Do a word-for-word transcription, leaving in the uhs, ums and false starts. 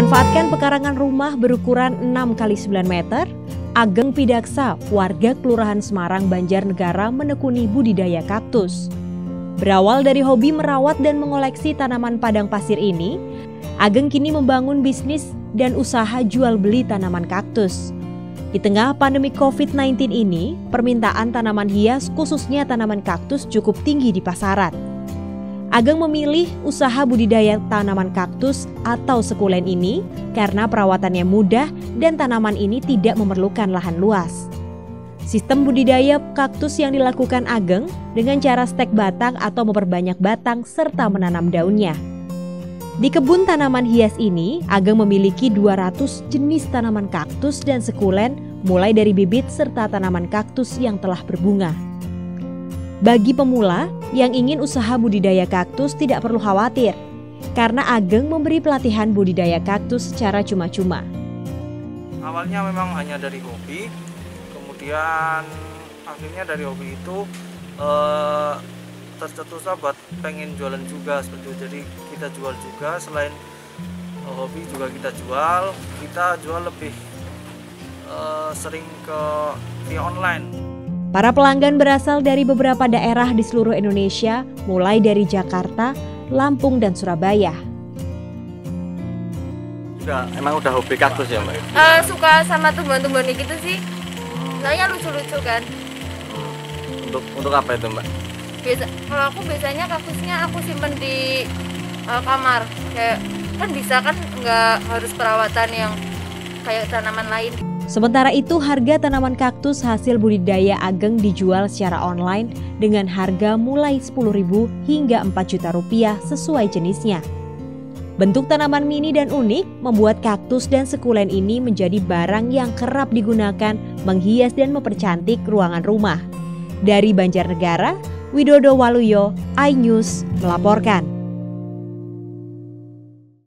Memanfaatkan pekarangan rumah berukuran enam kali sembilan meter, Ageng Pidaksa, warga Kelurahan Semarang, Banjarnegara menekuni budidaya kaktus. Berawal dari hobi merawat dan mengoleksi tanaman padang pasir ini, Ageng kini membangun bisnis dan usaha jual-beli tanaman kaktus. Di tengah pandemi COVID sembilan belas ini, permintaan tanaman hias khususnya tanaman kaktus cukup tinggi di pasaran. Ageng memilih usaha budidaya tanaman kaktus atau sekulen ini karena perawatannya mudah dan tanaman ini tidak memerlukan lahan luas. Sistem budidaya kaktus yang dilakukan Ageng dengan cara stek batang atau memperbanyak batang serta menanam daunnya. Di kebun tanaman hias ini, Ageng memiliki dua ratus jenis tanaman kaktus dan sekulen mulai dari bibit serta tanaman kaktus yang telah berbunga. Bagi pemula yang ingin usaha budidaya kaktus tidak perlu khawatir, karena Ageng memberi pelatihan budidaya kaktus secara cuma-cuma. Awalnya memang hanya dari hobi, kemudian akhirnya dari hobi itu eh, tercetuslah buat pengen jualan juga seperti itu. Jadi kita jual juga, selain eh, hobi juga kita jual, kita jual lebih eh, sering ke via online. Para pelanggan berasal dari beberapa daerah di seluruh Indonesia, mulai dari Jakarta, Lampung, dan Surabaya. Udah, emang udah hobi kaktus ya, Mbak? Uh, suka sama tumbuhan-tumbuhan gitu sih, soalnya lucu-lucu kan. Untuk untuk apa itu, Mbak? Biasa, kalau aku biasanya kaktusnya aku simpen di uh, kamar, kayak kan bisa kan nggak harus perawatan yang kayak tanaman lain. Sementara itu, harga tanaman kaktus hasil budidaya Ageng dijual secara online dengan harga mulai sepuluh ribu rupiah hingga empat juta rupiah sesuai jenisnya. Bentuk tanaman mini dan unik membuat kaktus dan sekulen ini menjadi barang yang kerap digunakan menghias dan mempercantik ruangan rumah. Dari Banjarnegara, Widodo Waluyo, iNews melaporkan.